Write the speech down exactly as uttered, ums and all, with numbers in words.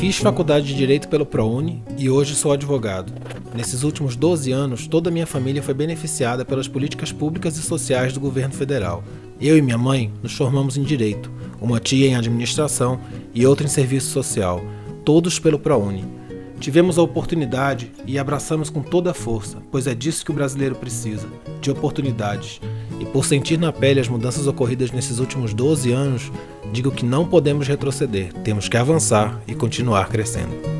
Fiz faculdade de Direito pelo Prouni e hoje sou advogado. Nesses últimos doze anos, toda a minha família foi beneficiada pelas políticas públicas e sociais do governo federal. Eu e minha mãe nos formamos em Direito, uma tia em Administração e outra em Serviço Social, todos pelo Prouni. Tivemos a oportunidade e abraçamos com toda a força, pois é disso que o brasileiro precisa, de oportunidades. E por sentir na pele as mudanças ocorridas nesses últimos doze anos, digo que não podemos retroceder, temos que avançar e continuar crescendo.